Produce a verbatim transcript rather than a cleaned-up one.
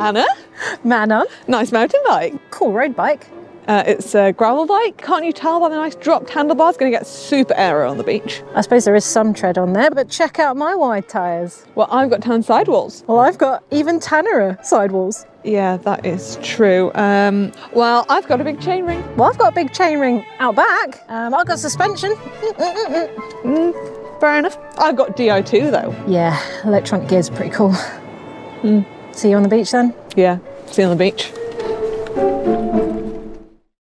Anna. Manon. Nice mountain bike. Cool road bike. Uh, it's a gravel bike. Can't you tell by the nice dropped handlebars? Going to get super aero on the beach. I suppose there is some tread on there, but check out my wide tyres. Well, I've got tan sidewalls. Well, I've got even tanner sidewalls. Yeah, that is true. Um, well, I've got a big chain ring. Well, I've got a big chain ring out back. Um, I've got suspension. Mm, fair enough. I've got D I two though. Yeah, electronic gear's pretty cool. Mm. See you on the beach then? Yeah, see you on the beach.